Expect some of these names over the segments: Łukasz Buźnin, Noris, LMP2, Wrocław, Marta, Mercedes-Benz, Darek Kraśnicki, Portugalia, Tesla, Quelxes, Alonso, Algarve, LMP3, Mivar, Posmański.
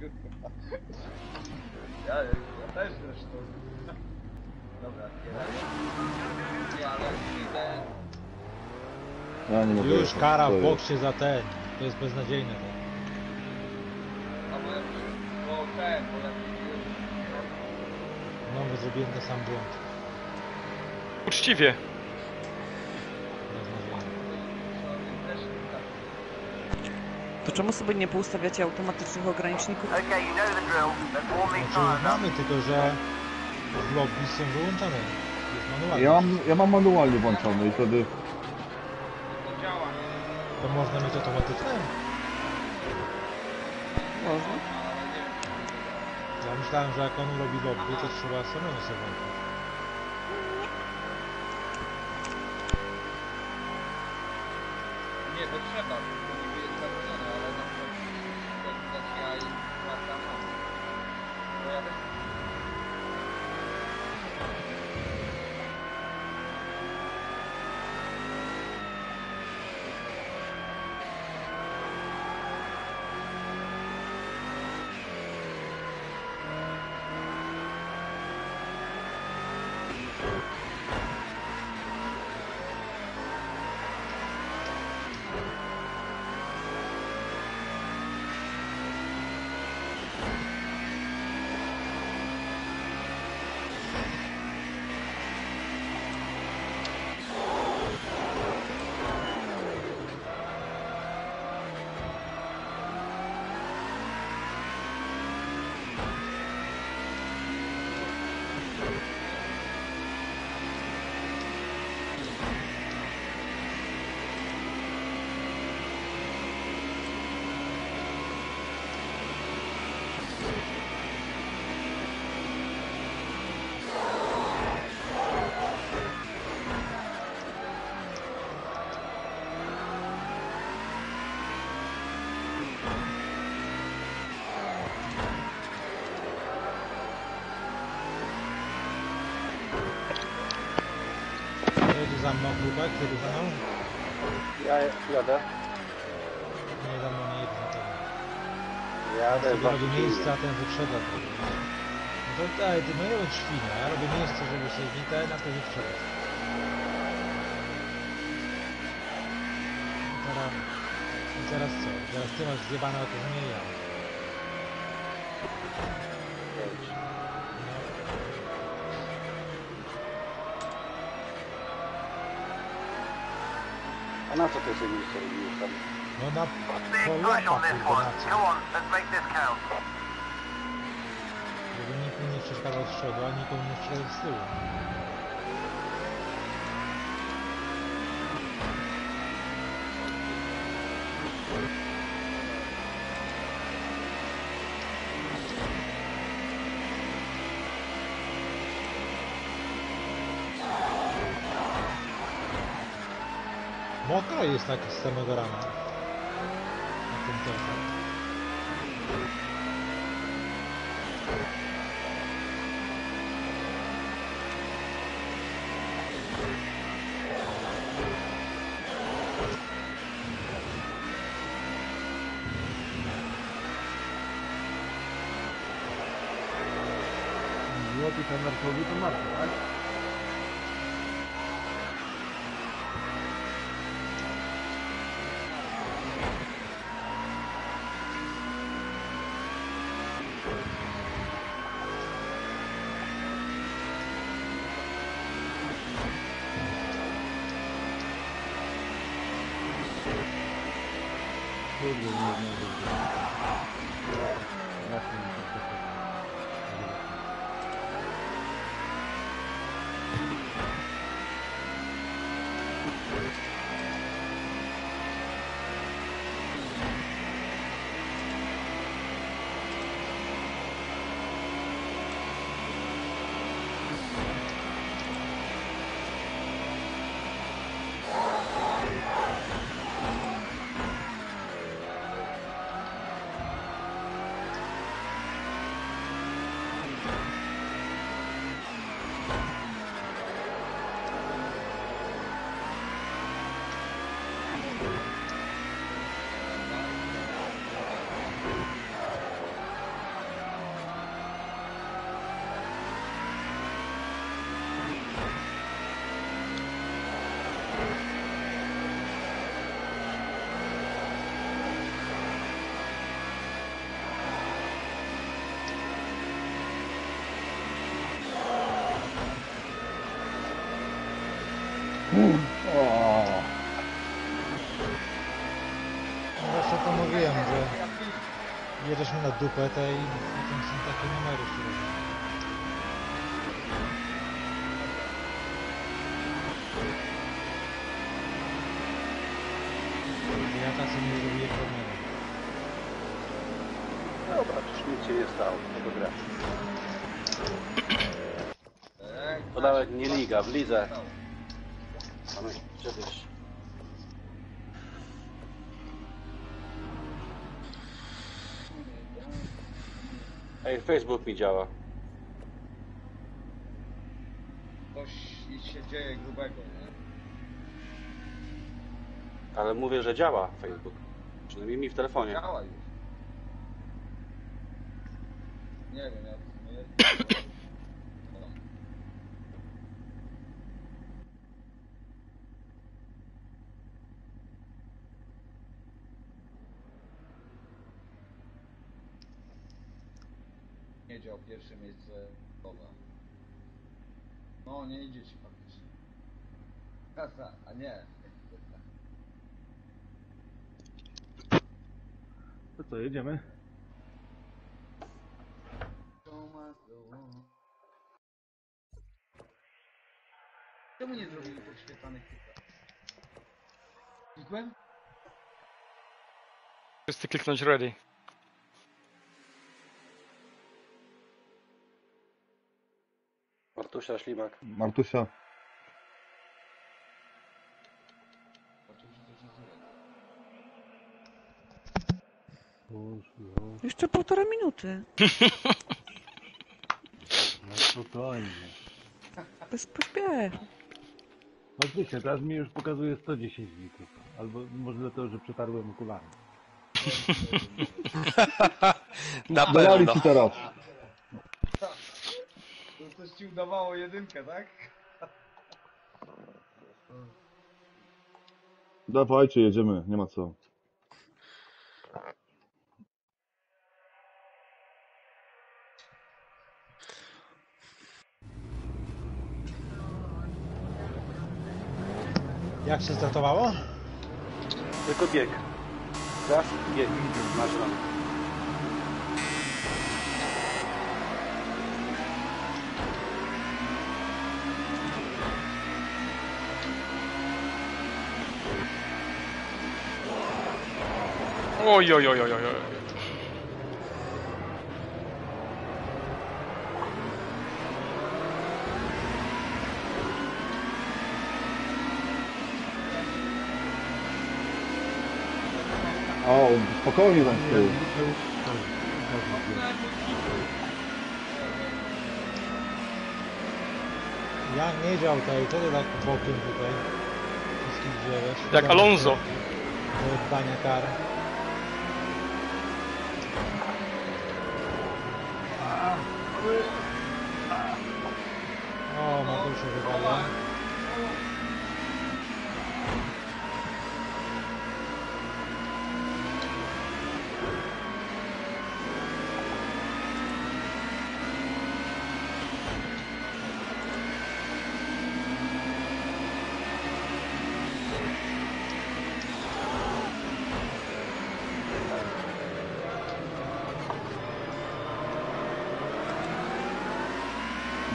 kurwa. Ja też zresztą. Dobra, nie, ale idę. Ja nie mogę. Już kara w boksie za ten. To jest beznadziejne. A bo ja bo ten, bo ja nie. No, zrobiłem ten sam błąd. Uczciwie. To czemu sobie nie poustawiacie automatycznych ograniczników? Znaczy, mamy tylko, że w lobby są wyłączone. Jest manualnie. Ja mam manualnie włączony i wtedy... To można mieć automatyczne? Można. Ja myślałem, że jak on robi lobby, to trzeba samemu sobie włączyć. Nie, to trzeba. Za mną chłopak, który za mną? Ja jadę. Nie za mną, nie jedzie na tobie. Jadę, sobie robię miejsce, a ten wyprzedza. No to daj, ty nie bądź świnia, ja robię miejsce, żeby się witać, a ten wyprzedza. I teraz co? Teraz ty masz zjebane okrążenie, ja. Na co ty się miejsce robiłeś tam? No na... Żeby nikt mi nie przeszkadzał z przodu, a nikomu nie przeszkadzał z tyłu. Mokro jest tak z samego rana. Na tym Tesla. Złoty kamerkowi to Marta, tak? Właśnie to mówiłem, że jedziesz mi na dupę tej i tam są takie numery, które... Ja czasem nie zrobię problemu. Dobra, przecież nic się nie stało, tego gra. To nawet nie liga, w lidze. Mamy kiedyś. Ej, Facebook mi działa. Coś się dzieje grubego, nie? Ale mówię, że działa Facebook. Przynajmniej mi w telefonie. Działa już. Nie wiem, ja to nie jestem. Nie działa pierwsze miejsce. Dobra. No, nie idzie ci faktycznie. Kasa, a nie. To co, jedziemy? Czemu nie zrobili podświetlanych kilka? Klikłem? Wszyscy kliknąć ready. Martusia, Ślimak. Martusia. Jeszcze 1,5 minuty. No spokojnie. Bez pośpiechu. Oczywiście, teraz mi już pokazuje 110 wików. Albo może dlatego, że przetarłem okulary. Na pewno. Ci teraz. To coś ci udawało jedynkę, tak? Dawajcie, jedziemy, nie ma co. Jak się startowało? Tylko bieg. Gaz i bieg. Masz tam. Oj, oj, oj, oj, oj. O, spokojnie tam z tyłu. Ja nie dział tutaj, co ty tak bokiem tutaj? Wszystkim dziewięć. Jak Alonso. Wyddanie kar. O, ma tu się wywala.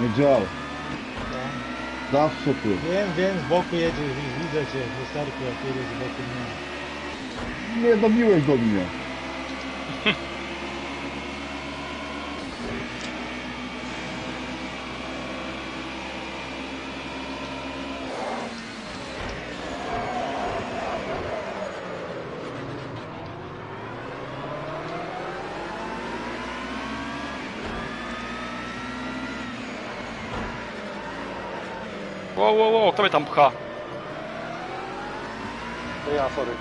Nie działa. Zawsze tu. Wiem, z boku jedziesz, widzę cię, wystarczy, jak jedziesz z boku mnie. Nie dobiłeś do mnie. Kto mnie tam pcha? To ja, sorry.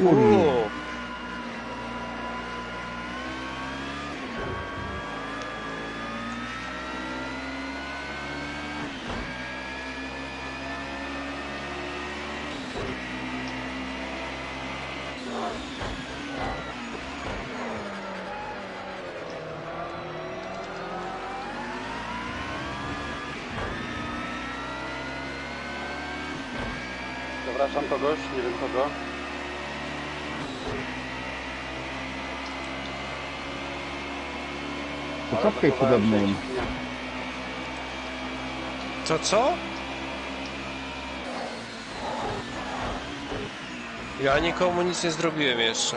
Ooh. Przepraszam kogoś, nie wiem kogo. Poczekaj podobnie. Co? Ja nikomu nic nie zrobiłem jeszcze.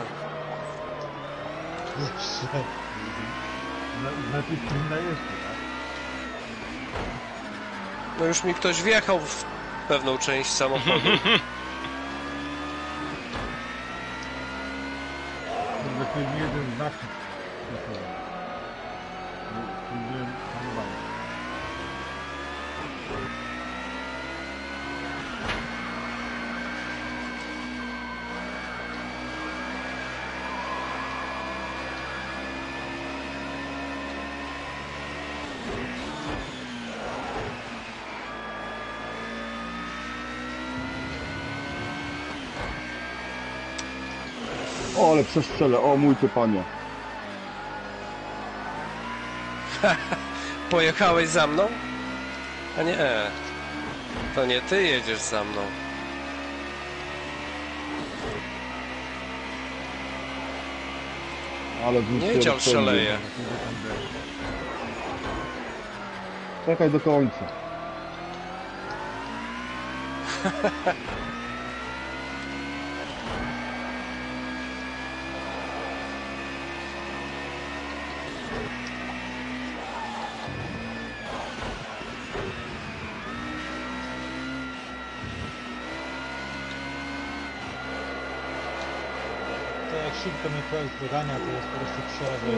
No już mi ktoś wjechał w pewną część samochodu. O, ale przestrzelę, o mój ty panie. Pojechałeś za mną? A nie, to nie ty jedziesz za mną. Ale nie cię szaleje. Czekaj do końca. Szybko mnie projekt wygania, to jest po prostu przerażające.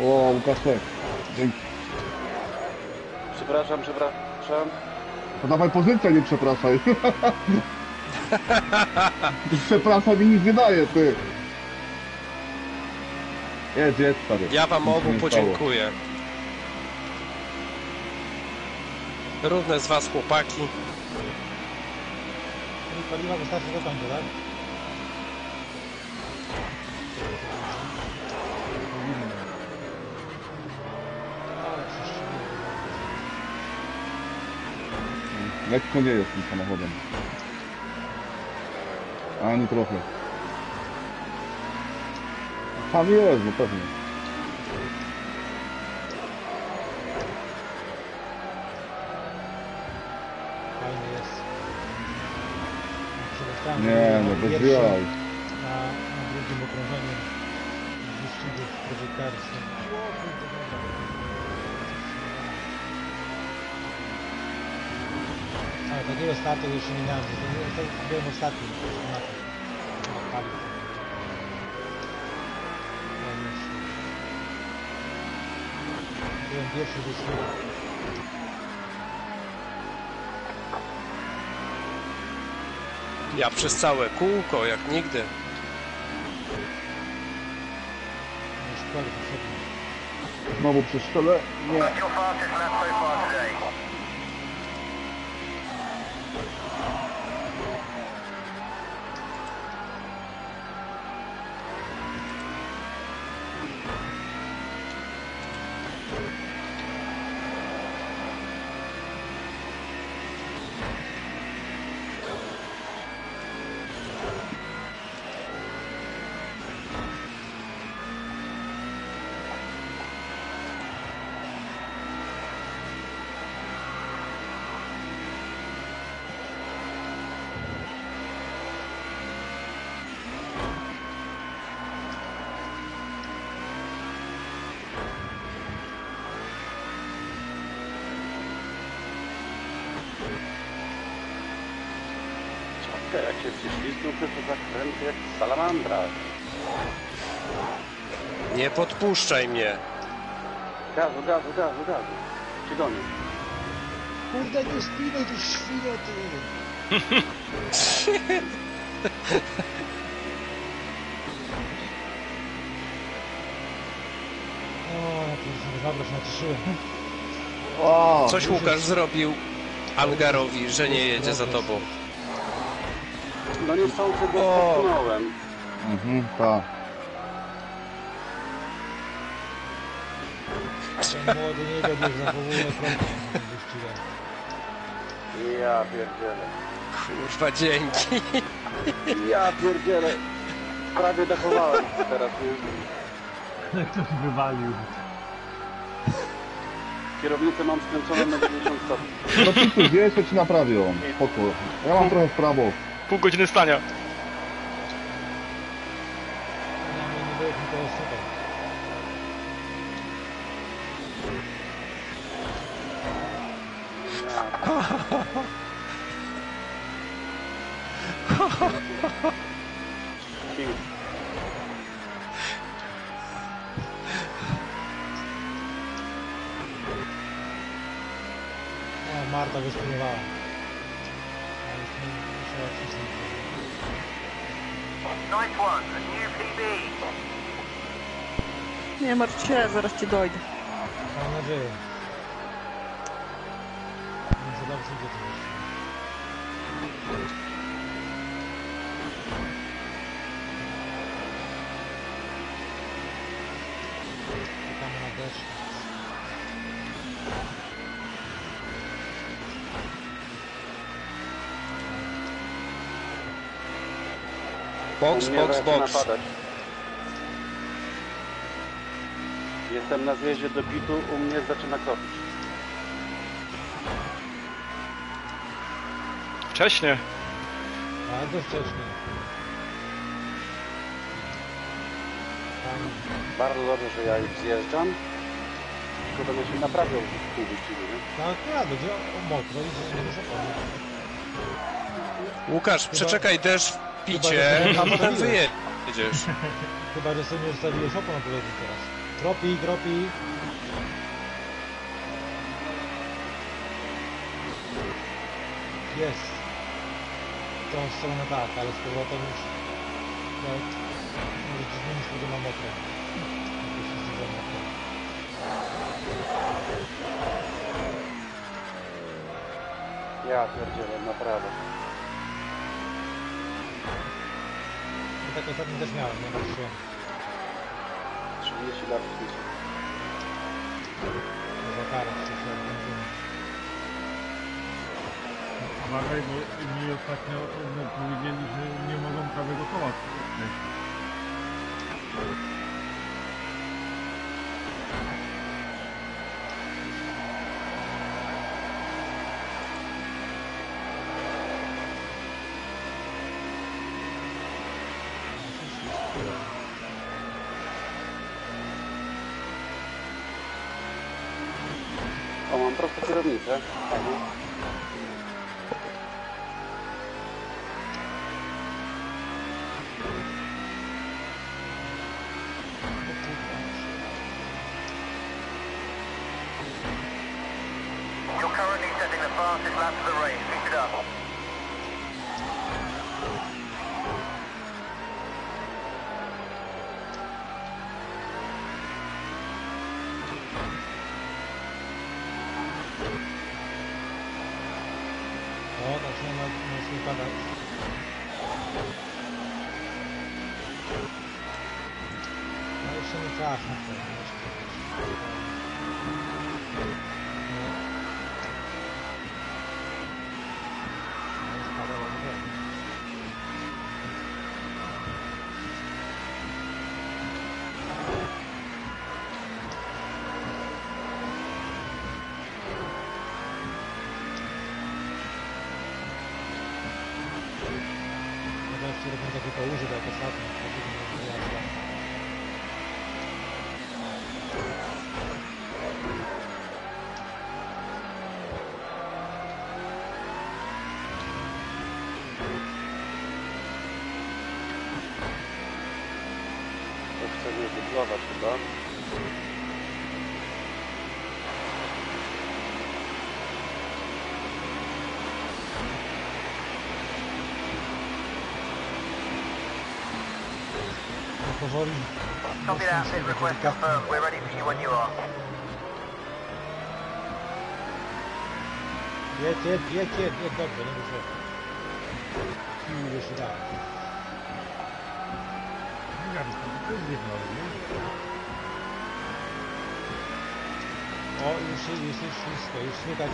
O, Łukaszek, dzięki. Przepraszam. To dawaj pozycję, nie przepraszaj. Przepraszam i nic nie daje, ty. Jedź, stary. Ja wam obu podziękuję. Równe z was chłopaki. Paliwa wystarczy do końca, tak? Lekko nie jest tym samochodem. Ani trochę. Tam jest, no pewnie. Fajny jest. Nie, no bez jaj. Na drugim okrążeniu wyścigów prożytarskich. Takiego startu już nie miałem, byłem ostatni. Byłem pierwszy ze świata. Ja przez całe kółko, jak nigdy. Znowu przy stole? Nie. Matkę, jak się przyślizgnął, to zakręty jak salamandra. Nie podpuszczaj mnie. Gazu, gazu, gazu, gazu. Czy do mnie? Kurde, nie spinaj, ty świnio, ty. O, to już dobra, się naciszyłem. O, coś Łukasz zrobił Algarowi, że nie jedzie za tobą. No nie są tego potknąłem. Mhm, tak. Młody nie dobiegł, zachowuje prędkość wyścigę. Ja pierdzielę. Kurwa, dzięki. Ja pierdzielę. Prawie dachowałem teraz już. Ktoś wywalił. Kierownicę mam skręconą na 90 stopni. No ty wiesz, co ci naprawią. Spokój. Ja mam trochę w prawo. Pół godziny stania. O, Marta go spinowała. Nie martw się, zaraz ci dojdę. Mam nadzieję. Może dobrze idzie to jeszcze. Czekamy na deszcz. Box, box, box. Jestem na zjeździe do bitu, u mnie zaczyna kopić. Wcześnie. Bardzo wcześnie. Bardzo dobrze, że ja już zjeżdżam. Tylko będę się naprawiał w pół wyścigu, nie? Tak, ja będzie mokro i gdzieś nie muszę pamiętać. Łukasz, przeczekaj deszcz w picie, a potem wyjedziesz. Chyba, że sobie nie ustawiłeś opon odpowiedni teraz. Tropi, tropi. Jest. W tą stronę tak, ale z powrotem już... Tak, może ci zmienić to na metrę. Ja pierdzielę, naprawdę. I tak ostatnio też miałem, nie patrzyłem. 30 lat w picie. Za karę, uważaj, bo mi ostatnio powiedzieli, że nie mogą prawego koła przejść. O, mam prostą kierownicę. pewnie duplować chyba. Powoli. Copy that, hit request confirmed. We're ready for you when you are. Jedź, dobrze, nie muszę. Nie mówię się dalej. Nie gadam, to jest jedno, nie? O, już jest wszystko, już słychać,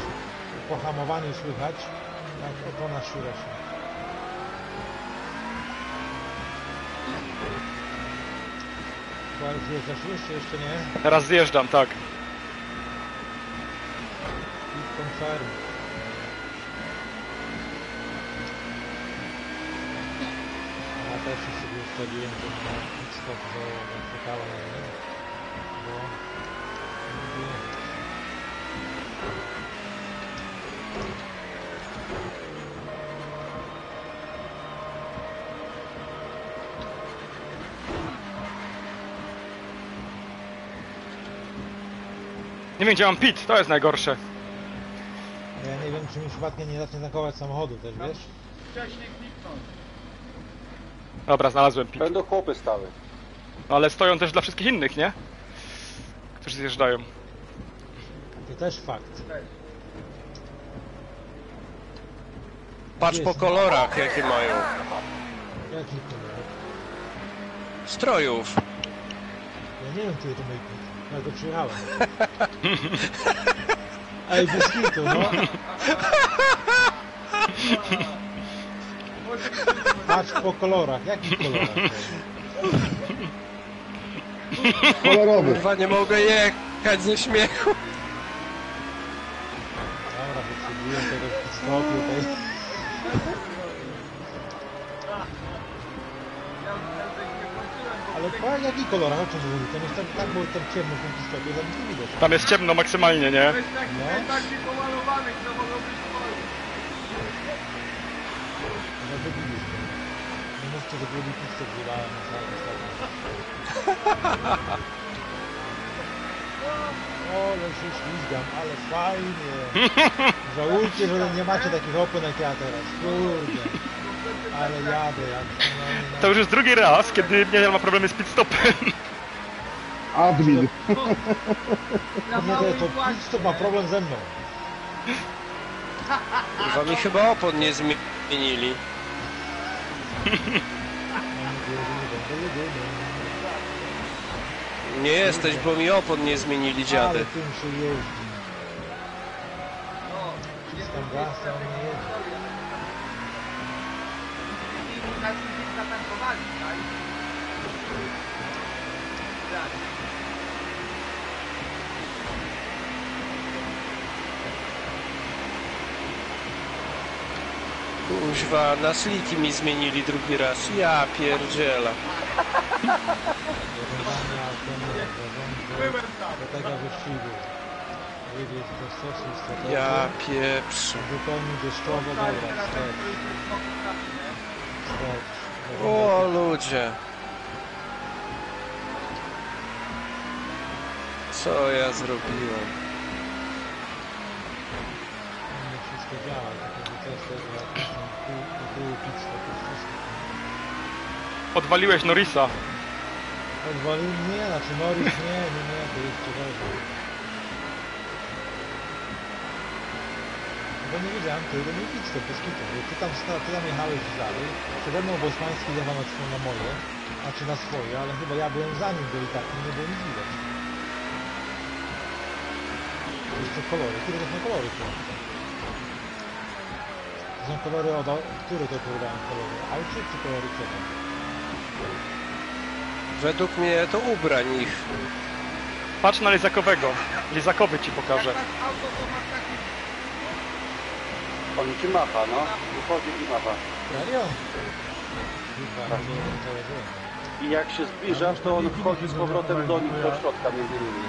pohamowanie słychać, jak opona szura się. Zjeżdżasz jeszcze nie? Teraz zjeżdżam, tak. A też sobie ustaliłem, że na stop, że czekała na mnie. Bo... Nie wiem, gdzie mam pit, to jest najgorsze. Ja nie wiem, czy mi przypadkiem nie zacznie tankować samochodu też, wiesz? Wcześniej kliknąłem. Dobra, znalazłem pit. Będą chłopy stały. No ale stoją też dla wszystkich innych, nie? Którzy zjeżdżają. To też fakt. Patrz po kolorach, jakie mają. Jakich kolorach? Strojów. Ja nie wiem, który to mój pit. No to przyjechałem. Ej, bez hitu, no. Patrz po kolorach. Jakich kolorach? Kolorowy. Chyba nie mogę jechać ze śmiechu. Dobra, wyprzedziłem tego w stopniu tej. Ale po jakich kolorach? O czym mówię? Tam jest tak, bo tam ciemno w tym stopie, tam nie widać. Tam jest ciemno maksymalnie, nie? To jest taki, no. Taki pomalowany, co mogą być swoje. No to widzisz. Nie mówcie, że drugi pistę wzięwałem na całym stopie. Ole się ślizgam, ale fajnie. Żałujcie, że nie macie takich opon jak ja teraz. Kurde. Ale jadę, to już jest drugi raz, kiedy mnie ma problemy z pitstopem. Admin. To pitstop ma problem ze mną. Wam mi chyba opon nie zmienili. Nie jesteś, bo mi opon nie zmienili, dziady. Ale tym się jeździ. Kuźwa, na sliki mi zmienili drugi raz. Ja pierdziela. Ja pieprzę. O ludzie. Co ja zrobiłem? Nie wszystko działa, tylko że też było pizza, to wszystko. Odwaliłeś Norisa. Odwalił mnie, znaczy Noris nie, to jest ciekawe. Bo nie wiedziałem, to nie widz to bez kitu. Ty tam jechałeś dalej, przede mną Posmański dawał na moje, znaczy na swoje, ale chyba ja byłem za nim, bo i tak nie było nic widać. Jeszcze kolory, które to są kolory? To są kolory od... Które to podałem kolory? Auczy czy kolory czego? Według mnie to ubrań ich. Patrz na lizakowego. Lizakowy ci pokażę. On ci macha, no. Wychodzi i macha. Serio? I jak się zbliżasz, to on wchodzi z powrotem do nich do środka między nimi.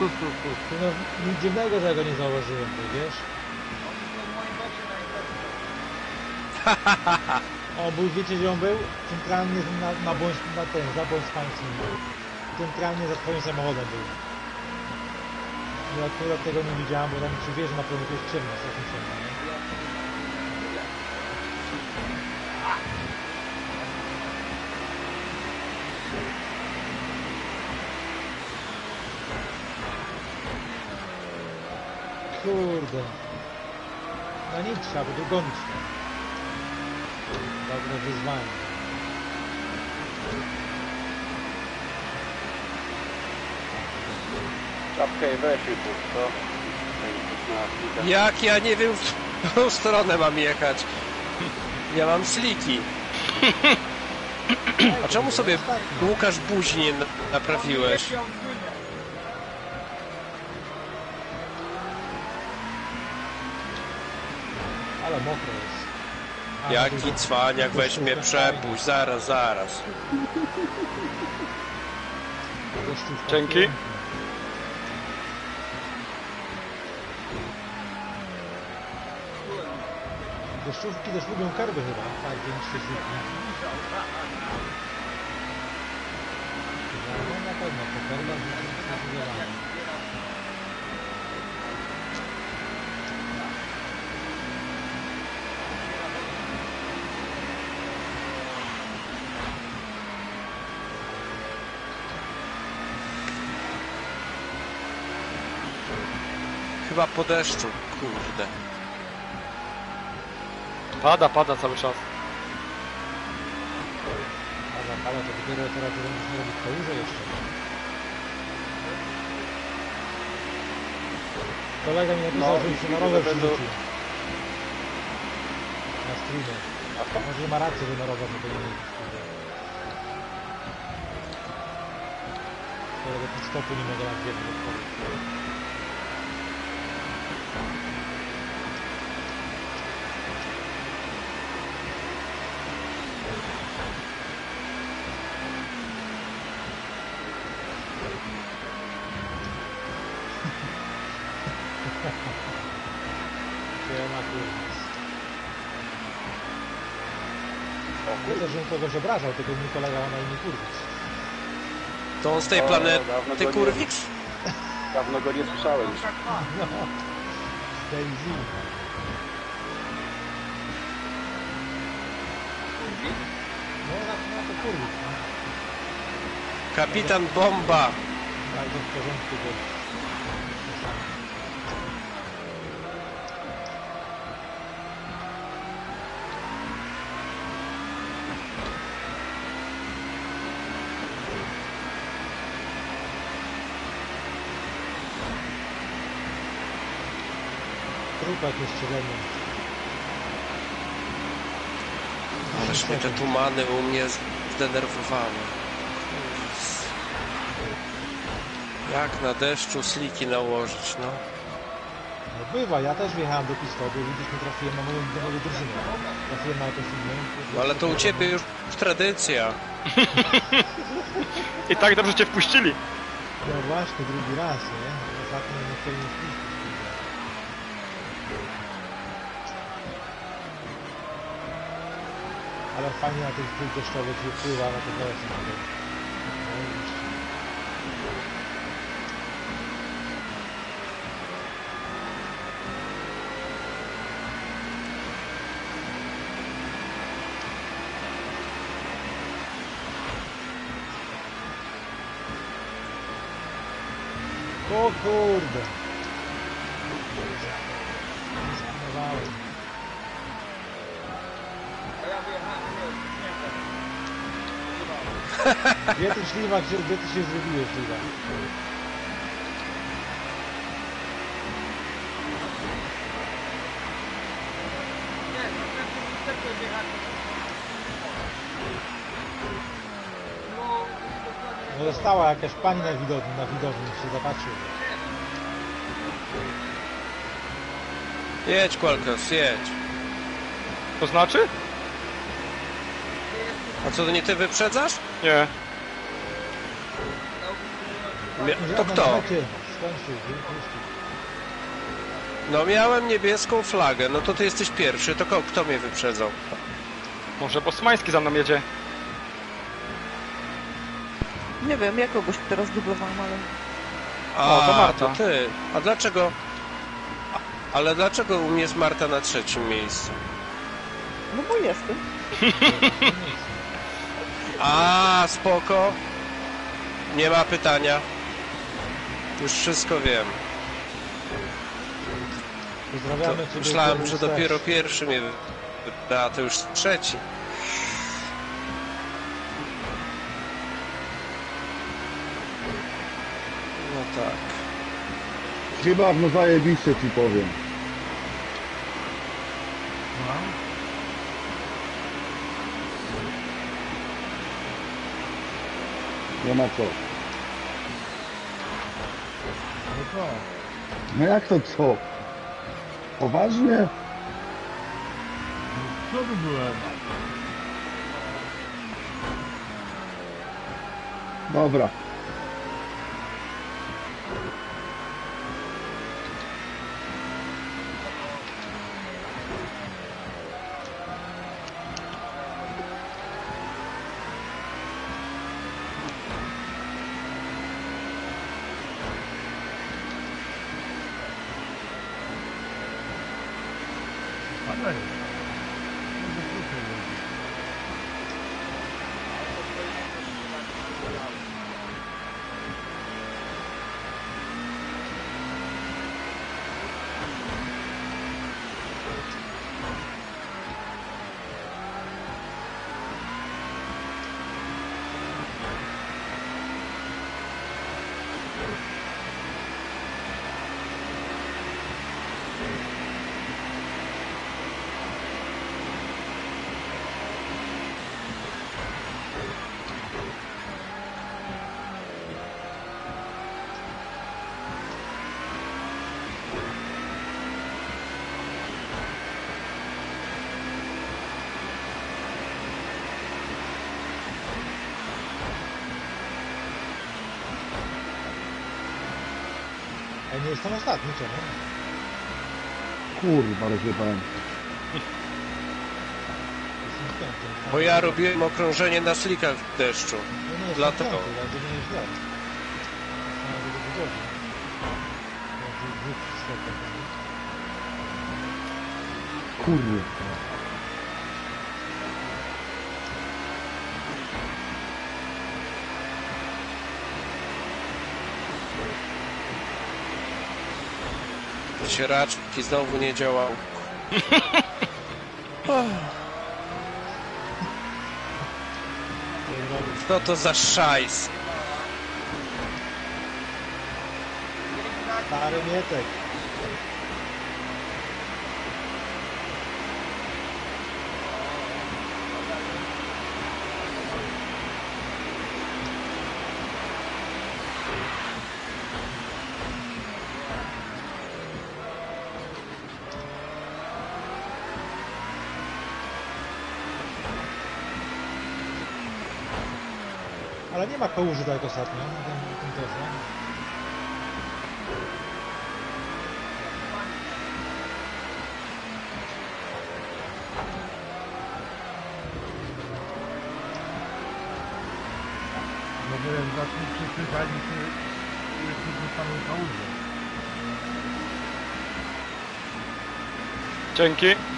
No, nic dziwnego, że go nie założyłem, wiesz? O, był, wiecie gdzie on był? Centralnie za Posmańskim był. Centralnie za twoim samochodem był. Ja akurat tego nie widziałem, bo tam się wie, że na pewno jest ciemno, strasznie ciemno, nie? Kurde. No nic, trzeba by dogonić. Dobre wyzwanie. Czapkę weź i puszcz, co? Jak ja nie wiem, w którą stronę mam jechać. Ja mam sliki. A czemu sobie Łukasz Buźnin naprawiłeś? Ale mokro jest. A, jaki cwaniak, weź mnie przepuść, zaraz. Dzięki. Deszczówki też lubią karby chyba, tak większe złupy. Na pewno, po karbach jest. Chyba po deszczu, kurde. Pada cały czas. Pada, to dopiero teraz musimy robić kałużę jeszcze. Kolega mi napisał, że się na rower przyrzucił. Na streamie. Może ma rację, że na rower nie powinien iść. Kolega pod stopu nie mogę nam wiedzieć odpowiedź. Kogoś obrażał, tylko mi kolega ma na imię Kurwicz. To on z tej planety, ty Kurwicz? Dawno go nie słyszałem. No, z tej zimy. No, na to Kurwicz. Kapitan Bomba. Bardzo w porządku, bo... Ależ mnie te tumany u mnie zdenerwowały. Jak na deszczu sliki nałożyć, no. No bywa, ja też wjechałem do pistopu, widzisz, nie trafiłem na moją drużynę. Trafiłem na jakąś inną. Ale to u ciebie już tradycja. I tak dobrze cię wpuścili. No właśnie, drugi raz, nie? Ostatnio nie chcieli mnie wpuścić. Ale fajnie na tych dwóch deszczowych wypływa, na to teraz nie wiem. O kurde! Gdzie ty śliwa, gdzie ty się zrobiłeś, śliwa? No została jakaś pani na widowni się zapatrzył. Jedź, Quelxes, jedź. To znaczy? A co, to nie ty wyprzedzasz? Nie. To kto? No miałem niebieską flagę, no to ty jesteś pierwszy, to kto mnie wyprzedzał? Może Posmański za mną jedzie? Nie wiem, ja kogoś teraz dublowałam, ale... A, to Marta. Ty. A dlaczego... Ale dlaczego u mnie jest Marta na trzecim miejscu? No bo jestem. A, spoko. Nie ma pytania. Już wszystko wiem. To myślałem, że dopiero pierwszy mnie... A to już trzeci. No tak. Chyba no zajebiście ci powiem. No. Nie ma co. No co? No jak to co? Poważnie? Co by byłem? Dobra. Nie jestem ostatni, czemu? Kurwa, ale się bałem. Bo ja robiłem okrążenie na slikach w deszczu. No dlatego. Kurwa. Raczki znowu nie działał. Co to za szajs? Stary mietek. Nie ma kołuży tak ostatnio, ten Tesla. No bo jak zacznie przykrywać, to zostaną kołuży. Dzięki.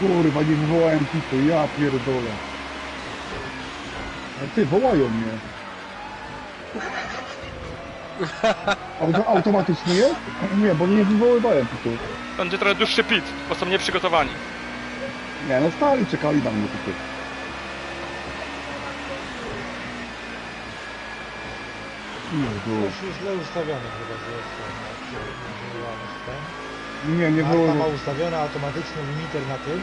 Kurwa, nie wywołałem pitu, ja pierdolę. A ty, wołają mnie. Automatycznie jest? Nie, bo nie wywoływałem pitu. Będzie trochę dłuższy pit, bo są nieprzygotowani. Nie, no stali, czekali na mnie tutaj. Już źle ustawione chyba z nie, nie było. Marta ma ustawiony automatyczny limiter na tym.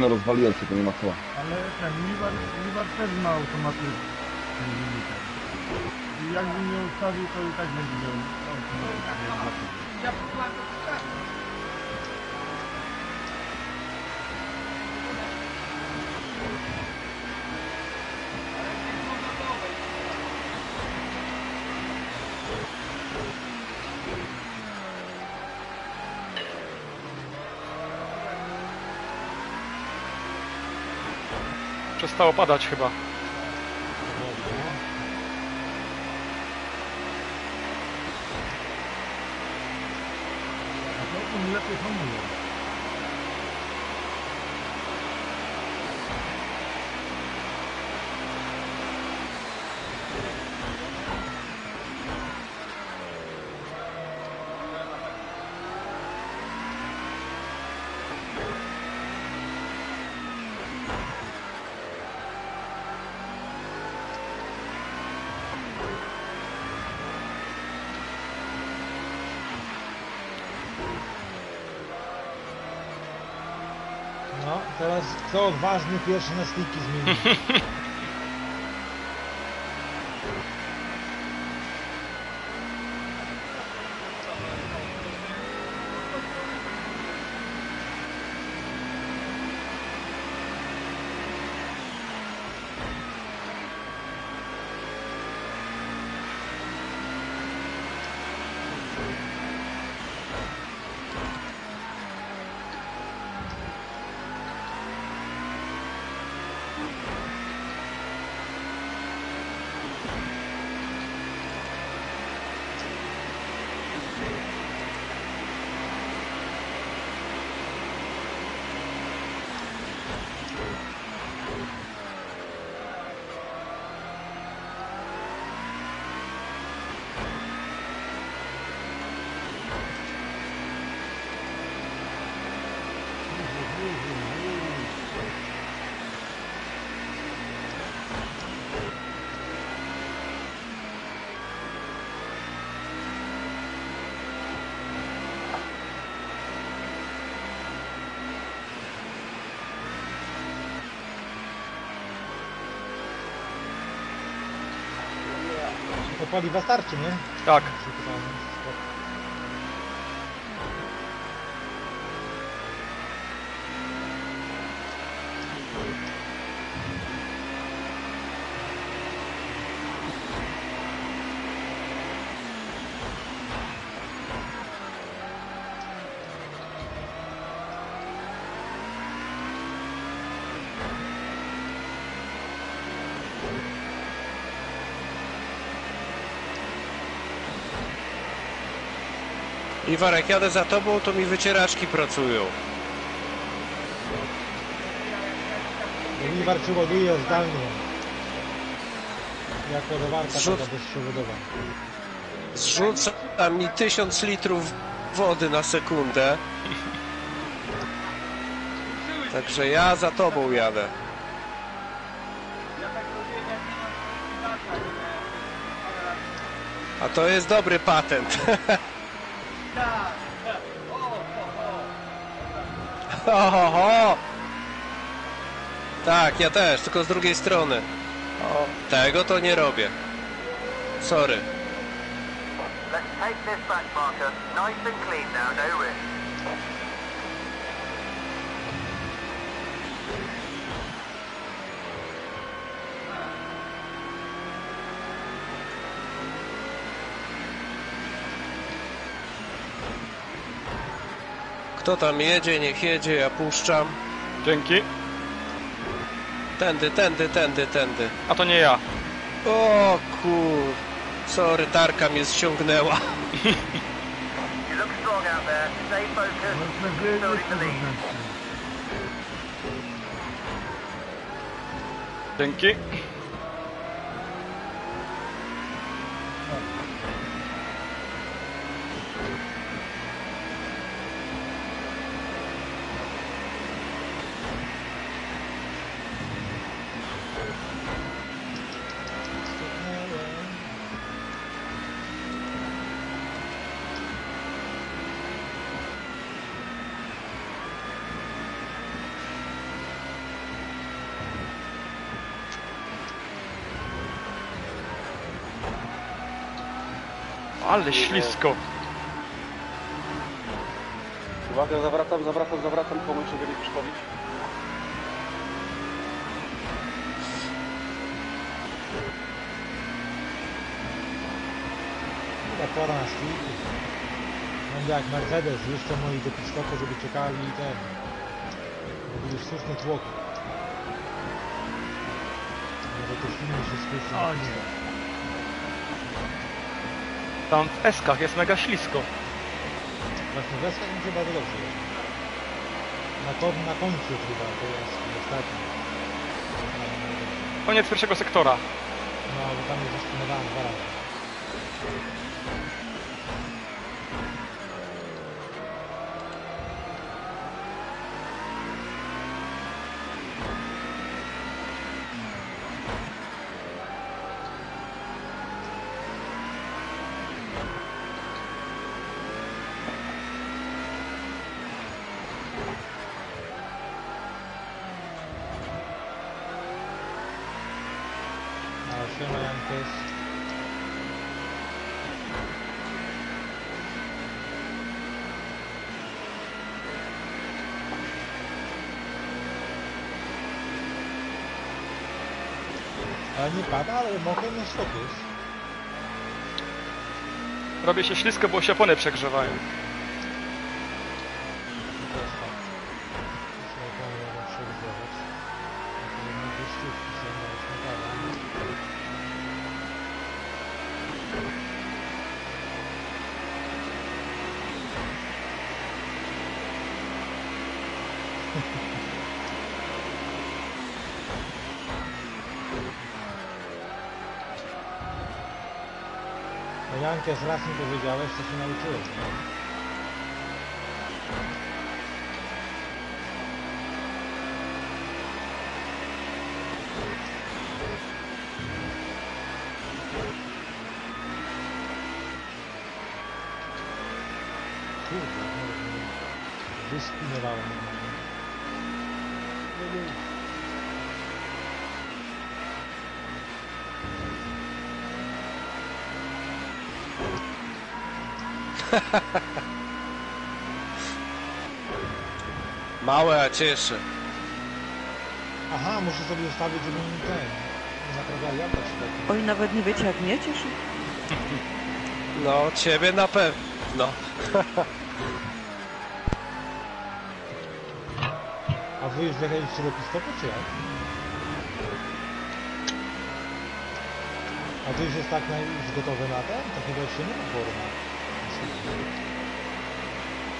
No rozwaliłem się, to nie ma co. Ale tak, Mivar też ma automatyczny limiter. I jakbym nie ustawił, to i tak będzie miał automatyczny limiter. Przestało padać chyba. No, teraz kto odważny pierwszy na sliki zmieni? Paliwa starczy, nie? Tak. Mivar, jak jadę za tobą, to mi wycieraczki pracują. Mivar czy ładuje zdalnie. Jak ładowarka taka bezprzewodowa. Zrzuca mi 1000 litrów wody na sekundę. Także ja za tobą jadę. A to jest dobry patent. Ho, ho, ho. Tak, ja też, tylko z drugiej strony. O, tego to nie robię. Sorry. Kto tam jedzie, niech jedzie, ja puszczam. Dzięki. Tędy, tędy, tędy, tędy. A to nie ja. O kur... Sorry, tarka mnie zciągnęła. Dzięki. Ale ślisko. Uwaga, zawracam, komuś, żeby nie przeszkodzić. Ta pora na stójki. Będzie jak Mercedes, jeszcze moi do pit-stopu, żeby czekali i ten... Robili sztuczne tłoki. Może to silnie się słyszy. O nie. Tam w eskach jest mega ślisko. Właśnie w eskach będzie bardzo dobrze. Na końcu chyba to jest ostatni. Koniec pierwszego sektora. No, bo tam jest zastanawiałem dwa razy. Nie pada, ale mokre na środku jest. Robię się ślisko, bo się opony przegrzewają. Jankes, raz mi powiedziałeś, co się nauczyłeś. Kurde, wyspinowałem. Małe, a cieszy. Aha, muszę sobie ustawić, żeby mi ten. Naprawdę ja patrzę. Oj, nawet nie wiecie, jak mnie cieszy. No, ciebie na pewno. A wy już zagraliście do pistopu, czy jak? A ty już jest tak już gotowy na ten? To chyba jeszcze nie ma forma.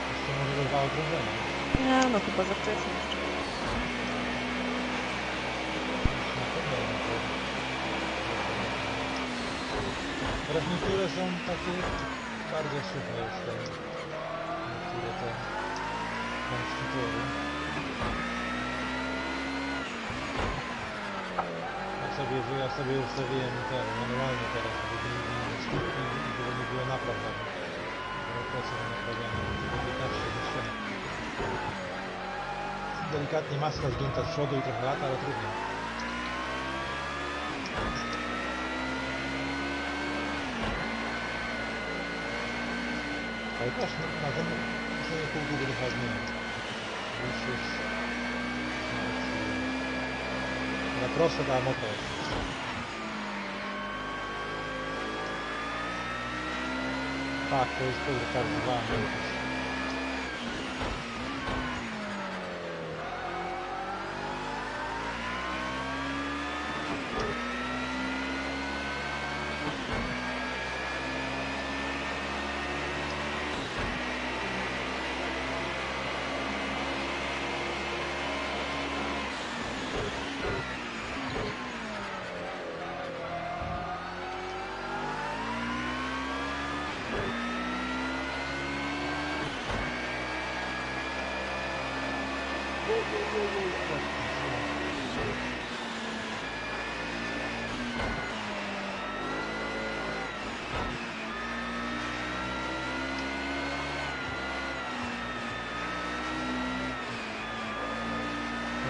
Jeszcze może dwa okrążenia. Nie, no chyba za wcześnie jeszcze. Teraz niektóre są takie bardzo suche jeszcze. Niektóre te konstruktory. Ja sobie ustawiłem ten manualnie teraz, żeby nie było skutki i żeby nie było naprawdę. Delikatnie maska zgięta z przodu i trochę lata, ale trudno. Ale też na tym pół godziny chyba zmieniam. Na prosto dałem okres. Tak, to jest pół retardowa.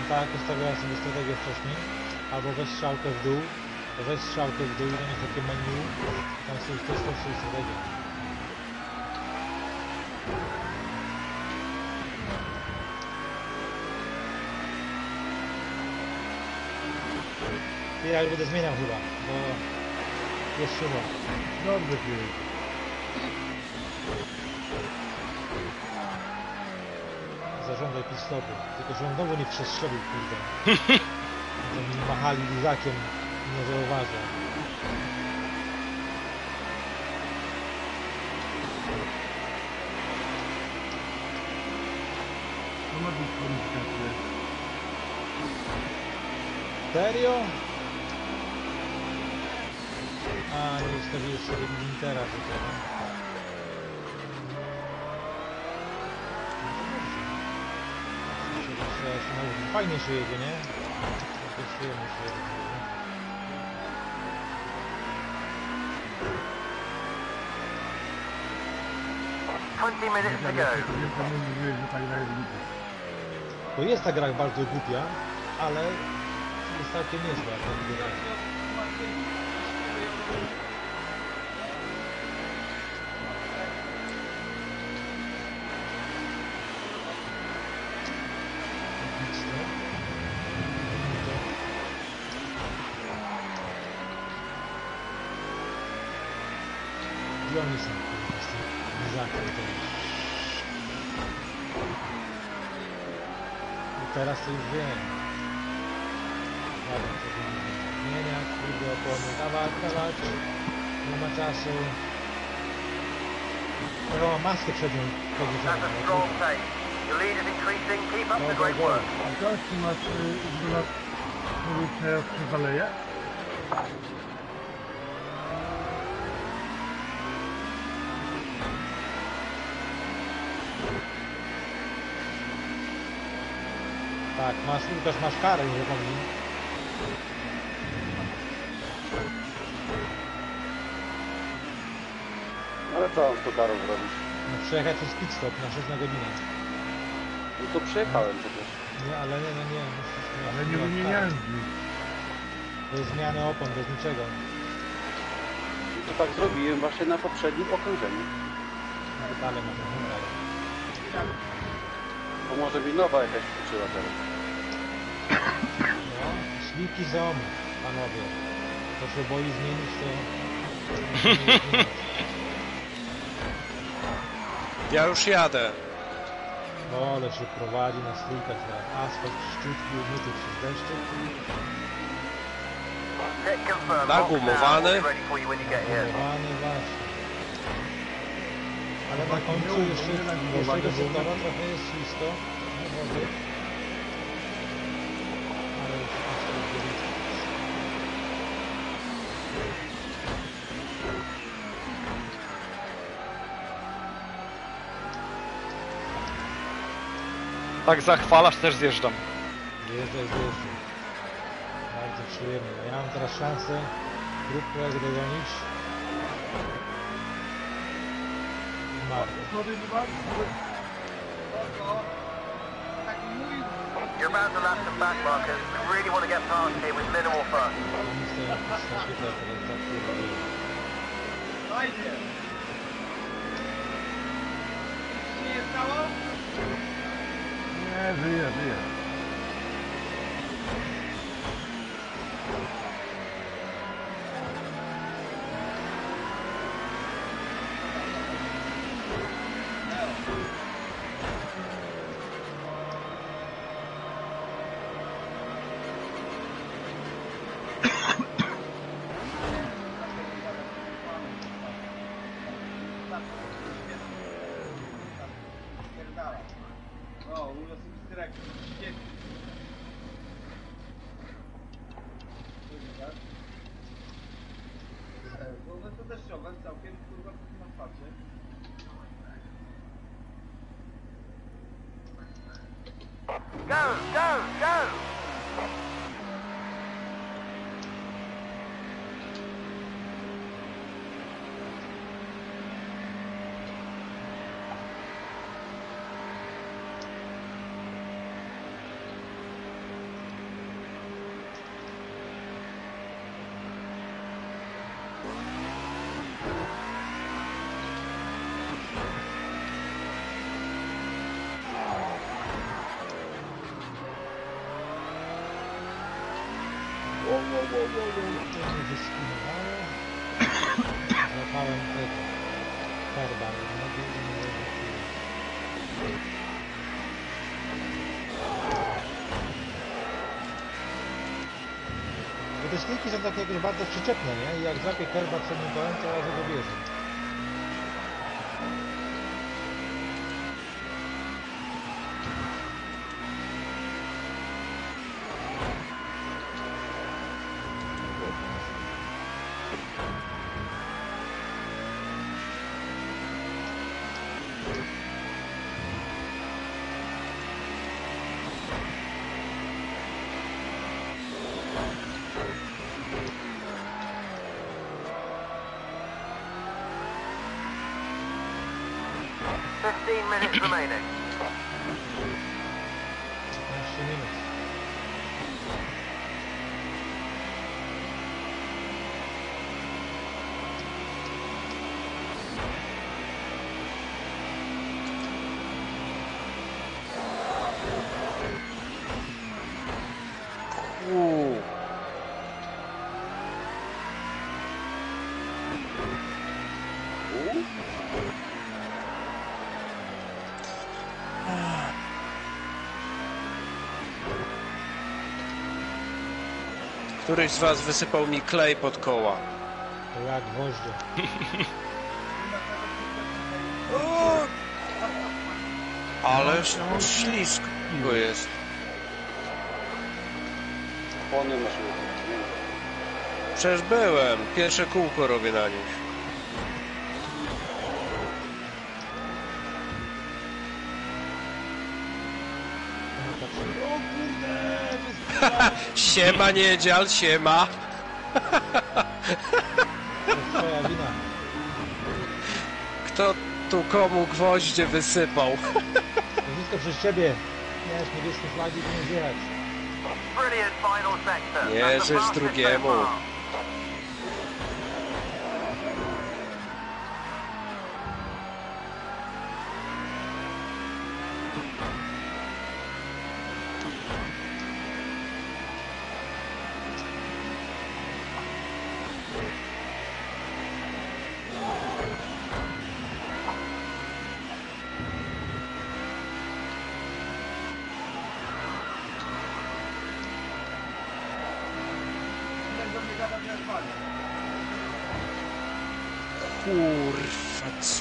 Tak, ustawiałem sobie strategię wcześniej, albo weź strzałkę w dół, i tam sobie to jest strategia. Ja już będę zmieniał chyba, bo jest szuma. Dobrze, Filip. Zażądaj pit stopu. Tylko że on znowu nie przestrzelił, kurde. Machali luzakiem, nie zauważa. To ma być kwalifikacja. Serio? A, nie ustawiłeś sobie Wintera tutaj. Trzeba się nauczyć. Fajnie się jedzie, nie? Przyjemnie się jedzie. To jest ta gra bardzo głupia, ale jest całkiem niezła. Gdzie oni są? I teraz to już wiem. Zmienia, kurde, opony, dawać, nie ma czasu. Chyba ma maskę przed nią podjeżdżania. A to czy masz, że mówi, że przewaleje? Tak, masz, Łukasz, masz karę, nie zapomnij. Ale co on z tą karą zrobić? No przejechać przez pit stop na 6 na godzinę. No to przejechałem przecież. Nie, ale nie, no nie. Ale nie wymieniałem dni. Bez zmiany opon, bez niczego. I to tak zrobiłem właśnie na poprzednim okrążeniu. No dalej mamy numer. To może mi nowa jakaś wkroczyła teraz. Śliki ząb, panowie. To się boi zmienić, to... Ja już jadę. No, ale się prowadzi na slikach, na asfalt, szczytki, umyty przez deszczyk. Tak, umowany. Umowany, właśnie. Ale na końcu jeszcze pierwszego sektora trochę jest czysto. Tak zachwalasz, też zjeżdżam. Zjeżdżam. Bardzo przyjemnie. Ja mam teraz szansę grupę dogonić. You're about to lap some back markers. We really want to get past here with minimal fuss. Nie, żyje. To wyskinowało. Złapałem herbal w nogi i nie wyrzuciłem. Te śliki są takie jakieś bardzo przyczepne, nie? I jak złapie herbal przenikałem, to razy go bierze. Któryś z was wysypał mi klej pod koła. Jak gwoździe. Ależ no, ślisko jest. Przecież byłem. Pierwsze kółko robię na nich. Siema niedziel, siema. Kto tu komu gwoździe wysypał? Wszystko przez ciebie. Miałeś niebieskie flagi, nie zjechać. Nie żyć drugiemu.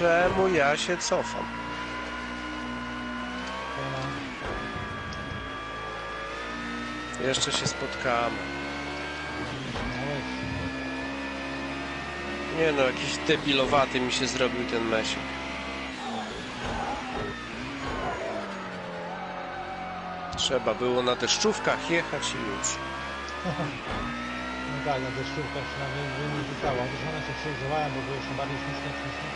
Czemu ja się cofam? Jeszcze się spotkamy. Nie no, jakiś debilowaty mi się zrobił ten mesik. Trzeba było na deszczówkach jechać i już. No tak, na deszczówkach przynajmniej nie rzucała. Gdyż one się przeżywałem, bo były jeszcze bardziej śmieszne.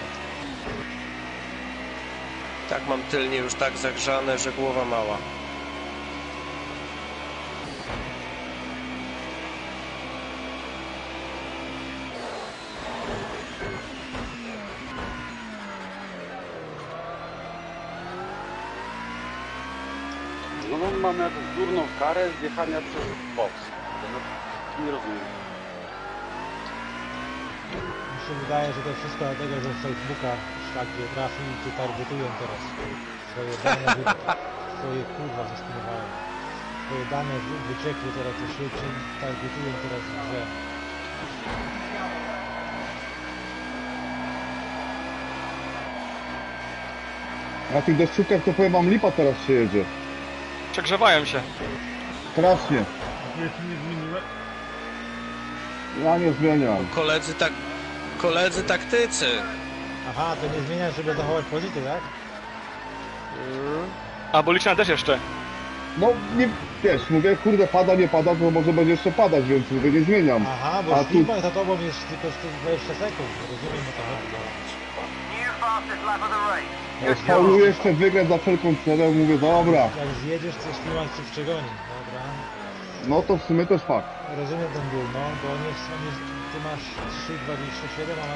Tak mam tylnie już tak zagrzane, że głowa mała. Znowu mamy jakąś durną karę zjechania przez boks. Nie rozumiem. Mi się wydaje, że to wszystko dlatego, że z Facebooka szlak gdzie trafi i cię targetują teraz. Swoje dane, Swoje dane wyciekły teraz do sieci i targetują teraz w grze. Na tych deszczówkach to powiem wam lipa teraz się jedzie. Przegrzewają się. Strasznie. Ja nie zmieniam. Koledzy taktycy. Aha, to nie zmieniasz, żeby zachować pozycję, tak? A, bo liczna też jeszcze. No, nie, wiesz, mówię, kurde, pada, nie pada, to może będzie jeszcze padać, więc mówię, nie zmieniam. Aha, bo ślipa tu... za tobą jest tylko 120 sekund, rozumiem, o to chodzi. Spałuję jeszcze wygrać za wszelką cenę, mówię, dobra. Jak zjedziesz, coś ślimak cię przegoni, dobra. No to w sumie też fakt. Rozumiem ten ból, no, bo ty masz 3,27, a ma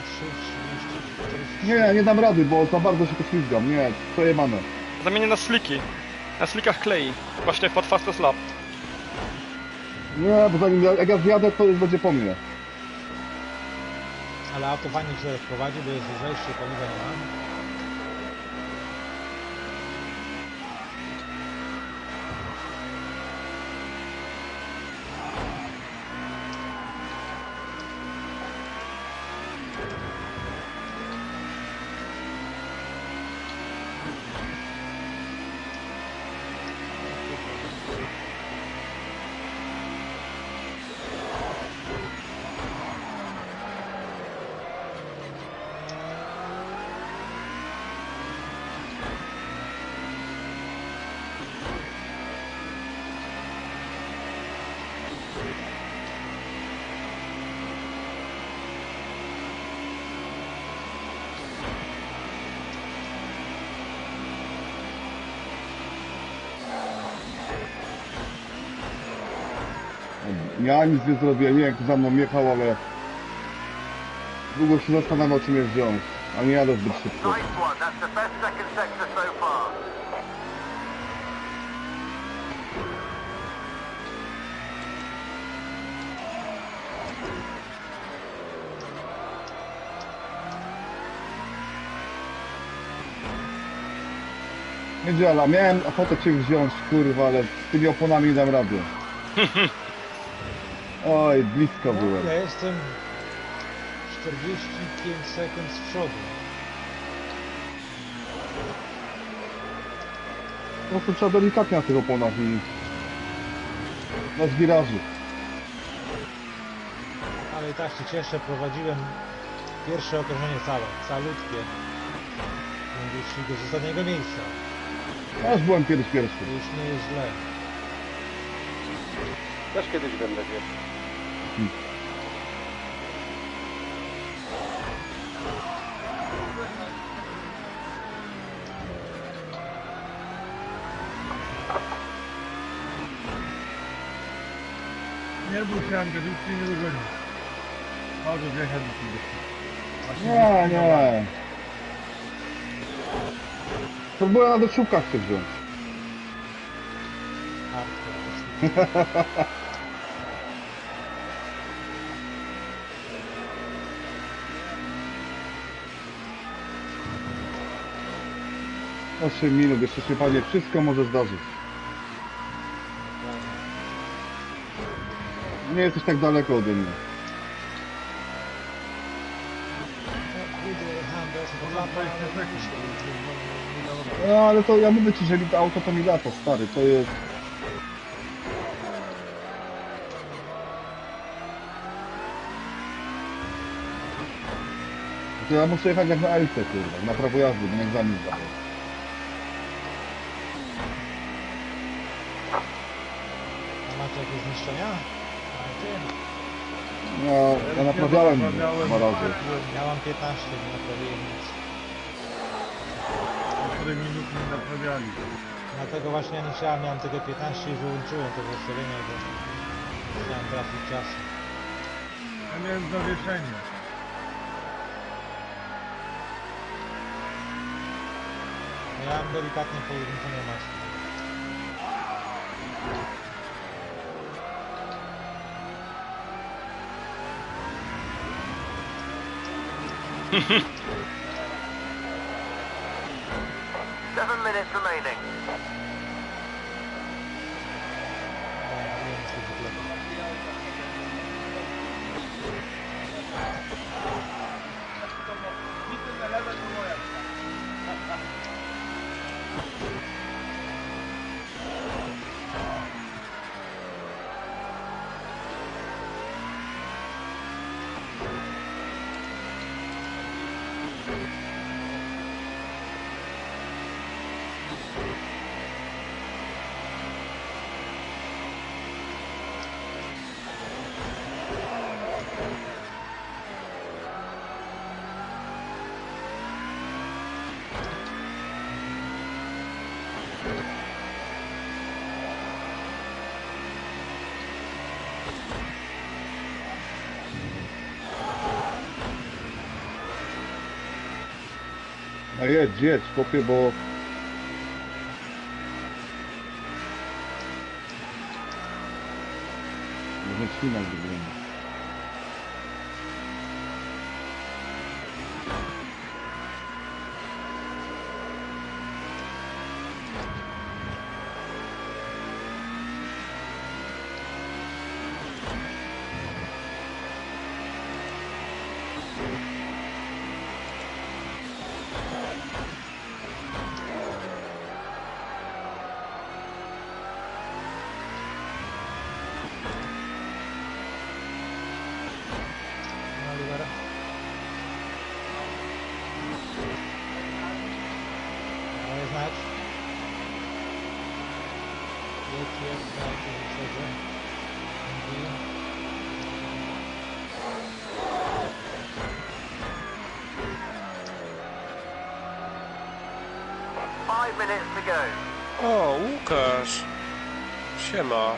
3,30. Nie, nie dam rady, bo za bardzo się poślizgam, nie, to jebane. Zamienię na sliki. Na slikach klei. Właśnie pod fast slap. Nie, bo zanim jak ja zjadę, to już będzie po mnie. Ale auto fajnie się teraz prowadzi, bo jest lżejsze, paliwa nie ma. Ja nic nie zrobię, nie jak za mną jechał, ale długo się zastanawiam, o czym jest wziąć, a nie jadę zbyt szybko. Niedziela, miałem ochotę cię wziąć, kurwa, ale z tymi oponami nie dam rady. Oj, blisko byłem. Ja jestem 45 sekund z przodu. Po prostu trzeba delikatnie na tych oponach i na zbirażu. Ale i tak się cieszę, prowadziłem pierwsze okrążenie całe, calutkie. Już z ostatniego miejsca. Ja już byłem kiedyś pierwszy. To już nie jest źle. Też kiedyś będę pierwszy. Nie bój się, Anka, już się nie dogodził. Może wjechać do tego. Nie, nie. To była na doczówkach chcę wziąć. O 8 minut, jeszcze się panie, wszystko może zdarzyć. Nie jesteś tak daleko ode mnie. No ale to ja mówię ci, że to auto to mi lata, stary, to jest... To ja muszę jechać jak na ALC, kurwa, na prawo jazdy, bo jak za nim zdaje. Jakieś zniszczenia? No, ja naprawiałem dwa razy. Ja mam 15, nie naprawiłem nic. Niektóre minuty nie naprawiali. Dlatego właśnie ja nie chciałem, miałem tylko 15 i wyłączyłem to zawieszenie, bo nie chciałem trafić czasu. Ja miałem zawieszenie. Ja mam delikatnie pojedynczenie masy. A jedź, chłopie, bo... godzinach biegniemy. O, Łukasz! Siema!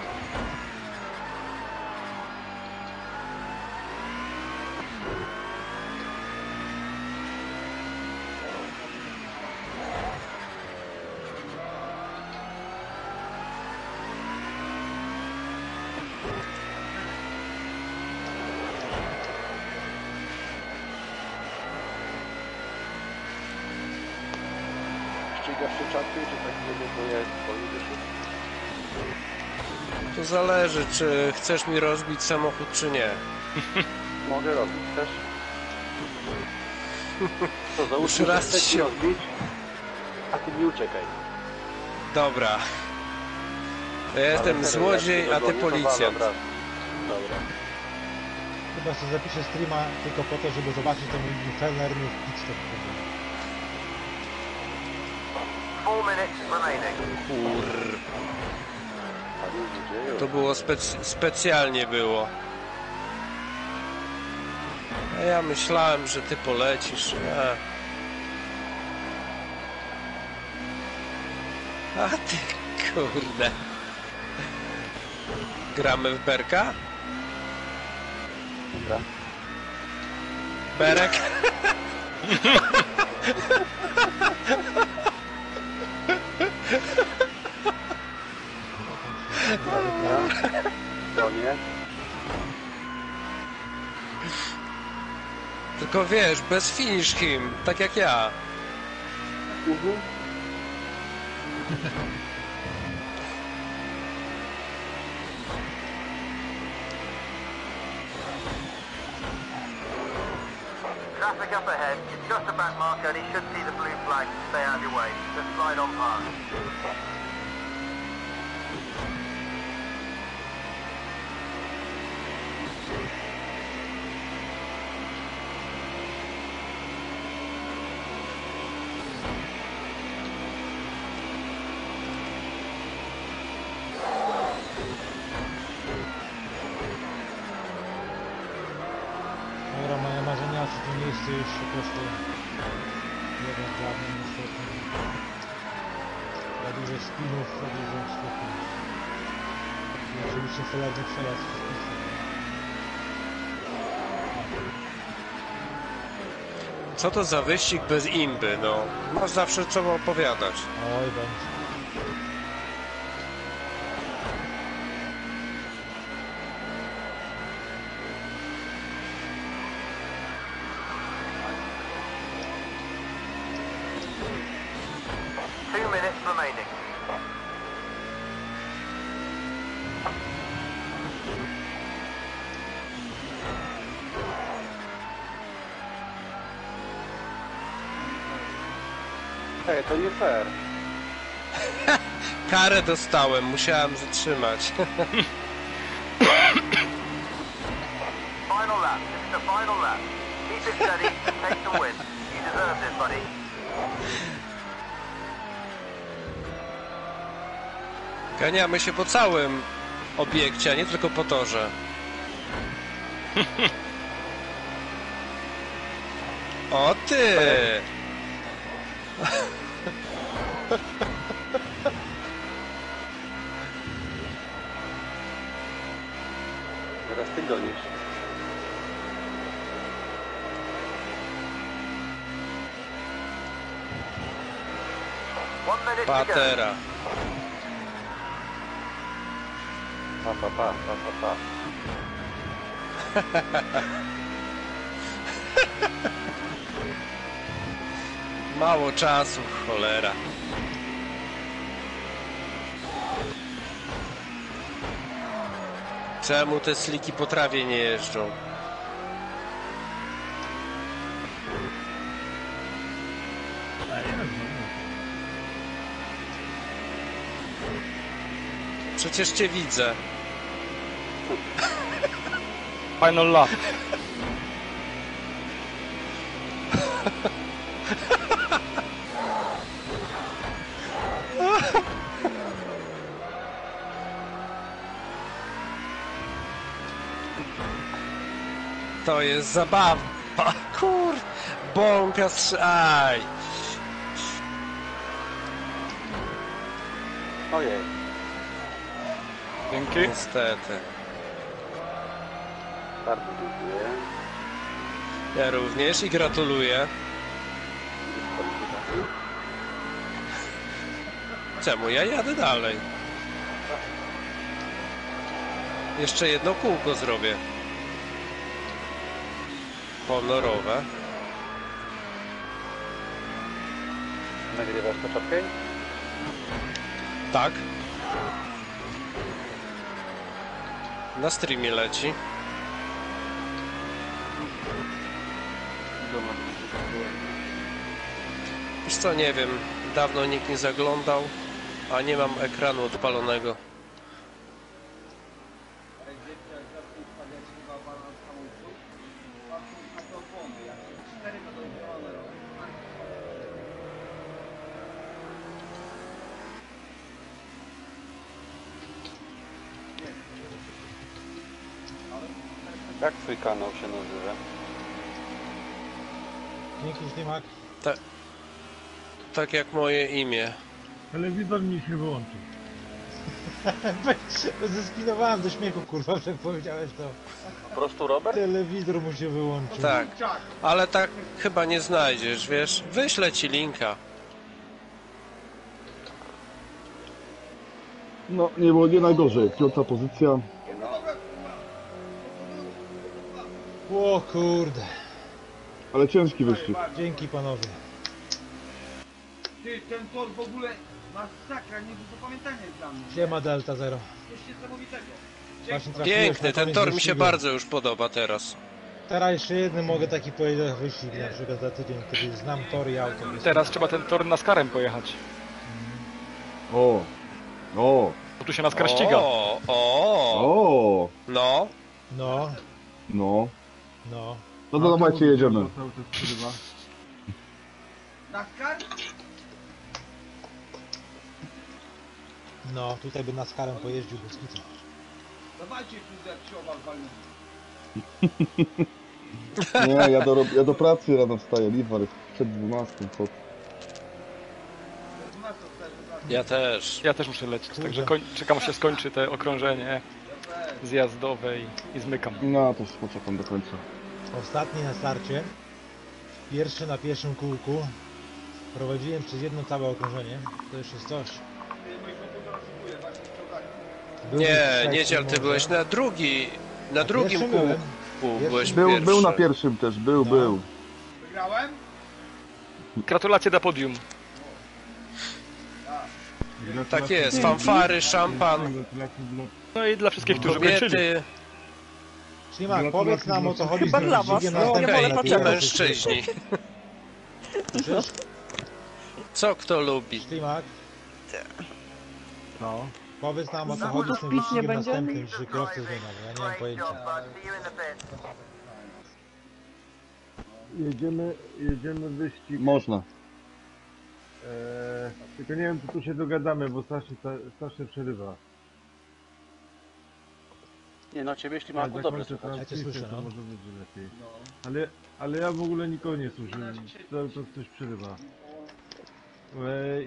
To zależy, czy chcesz mi rozbić samochód, czy nie. Mogę rozbić, też. To załóżmy, że chcesz się rozbić, a ty mi uciekaj. Dobra. Ja jestem złodziej, a ty policjant. Dobra. Chyba sobie zapiszę streama tylko po to, żeby zobaczyć, co mój trener mi w pizze. 4 minutes remaining. Kur... To było specjalnie było. A ja myślałem, że ty polecisz. A ty kurde. Gramy w berka? Dobra. Berek. To nie. Tylko wiesz, bez finish him, tak jak ja. Traffic up ahead, it's just a back marker and he should see the blue flag. Stay out of your way, just slide on past. Co to za wyścig bez imby, no. Masz zawsze co opowiadać. Oj, będzie. To nie fair. Karę dostałem, musiałem zatrzymać. Final lap, the final lap. Keep it steady, take the win. You deserve it, buddy. Ganiamy się po całym obiekcie, a nie tylko po torze. O ty! Teraz ty gonisz. Patera. Pa. Mało czasu, cholera. Czemu te sliki po trawie nie jeżdżą? Przecież cię widzę. Final lap. To jest zabawa. Kur... Bąka strzaj. Ojej. Dzięki. Niestety. Bardzo dziękuję. Ja również i gratuluję. Czemu? Ja jadę dalej. Jeszcze jedno kółko zrobię. Honorowe. Nagrywasz to czapkę? Tak. Na streamie leci. Wiesz co, nie wiem. Dawno nikt nie zaglądał, a nie mam ekranu odpalonego. Jak twój kanał się nazywa? Dzięki, Ślimak. Tak jak moje imię. Telewizor mi się wyłączył. Zespinowałem do śmiechu, kurwa, że powiedziałeś to. Po prostu Robert? Telewizor mu się wyłączył. Tak, ale tak chyba nie znajdziesz, wiesz? Wyślę ci linka. No, nie było nie najgorzej. Piąta pozycja. O kurde. Ale ciężki wyścig. Dzięki panowie. Ty, ten tor w ogóle masakra, nie do zapamiętania jest dla mnie. Siema Delta Zero. Coś niesamowitego. Piękny, ten tor mi się bardzo już podoba teraz. Teraz jeszcze jednym mogę taki pojechać wyścig na przykład za tydzień, kiedy znam tor i auto. Teraz trzeba ten tor NASCARem pojechać. O. No. Bo tu się NASCAR ściga. O. O. No. No. No. No. No to dawajcie, jedziemy. No, tutaj by NASCARem pojeździł bez kitu. Dawajcie, tu jak się obalwali. Nie, ja do pracy rano wstaję, Mivar jest przed 12. Pod. Ja też muszę lecieć, także czekam, aż się skończy to okrążenie zjazdowe i zmykam. No, to poczekam do końca. Ostatni na starcie, pierwszy na pierwszym kółku, prowadziłem przez jedno całe okrążenie, to już jest coś. Nie, Niedziel, ty byłeś na drugim kółku byłeś pierwszy. Był na pierwszym też, był. Wygrałem? Gratulacje do podium. Tak jest, fanfary, szampan. No i dla wszystkich, którzy kończyli. Ślimak, powiedz nam o co chodzi z tym wyścigiem mężczyźni. Co kto lubi? Ślimak. No. Powiedz nam o co chodzi z tym wyścigiem następnym, czy kierowcy zmieniamy. Ja nie mam pojęcia. Jedziemy wyścig. Można. Tylko nie wiem, czy tu się dogadamy, bo strasznie przerywa. Nie, no ciebie jeśli ma to dobre słuchać. Ja cię słyszę, no. Może będzie lepiej. Ale ja w ogóle nikogo nie słyszę. Cały czas coś przerywa.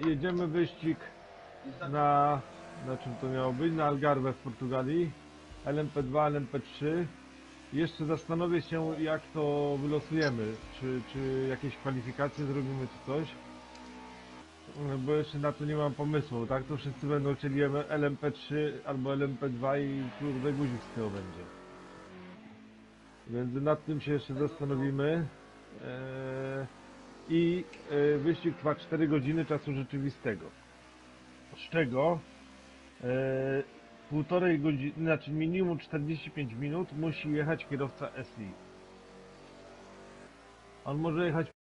Jedziemy wyścig na czym to miało być? Na Algarve w Portugalii. LMP2, LMP3. Jeszcze zastanowię się, jak to wylosujemy. Czy jakieś kwalifikacje zrobimy, czy coś. Bo jeszcze na to nie mam pomysłu, tak? To wszyscy będą chcieli LMP3 albo LMP2 i kurde guzik z tyłu będzie. Więc nad tym się jeszcze zastanowimy. I wyścig trwa 4 godziny czasu rzeczywistego. Z czego półtorej godziny, znaczy minimum 45 minut musi jechać kierowca SI. On może jechać